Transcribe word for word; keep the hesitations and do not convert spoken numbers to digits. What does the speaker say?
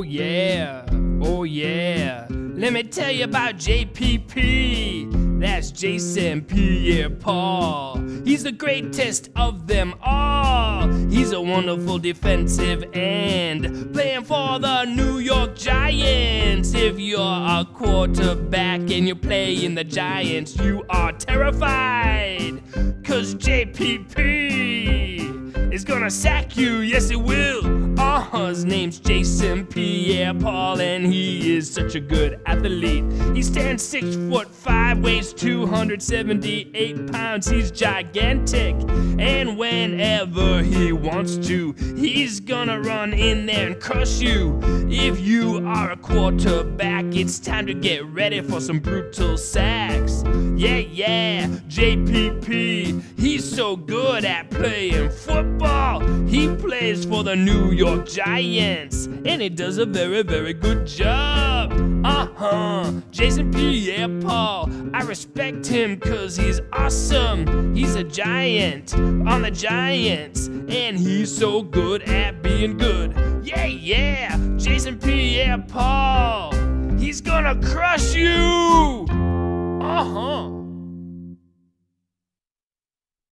Oh yeah, oh yeah. Let me tell you about J P P. That's Jason Pierre-Paul. He's the greatest of them all. He's a wonderful defensive end, playing for the New York Giants. If you're a quarterback and you're playing the Giants, you are terrified, 'cause J P P is gonna sack you, yes it will. Uh-huh, his name's Jason Pierre-Paul, and he is such a good athlete. He stands six foot five, weighs two hundred seventy-eight pounds. He's gigantic, and whenever he wants to, he's gonna run in there and crush you. If you are a quarterback, it's time to get ready for some brutal sacks. Yeah, yeah, J P P, he's so good at playing football. He plays for the New York Giants, and it does a very, very good job. Uh-huh, Jason Pierre-Paul, I respect him 'cause he's awesome. He's a giant on the Giants, and he's so good at being good. Yeah, yeah, Jason Pierre-Paul, he's gonna crush you. Uh-huh.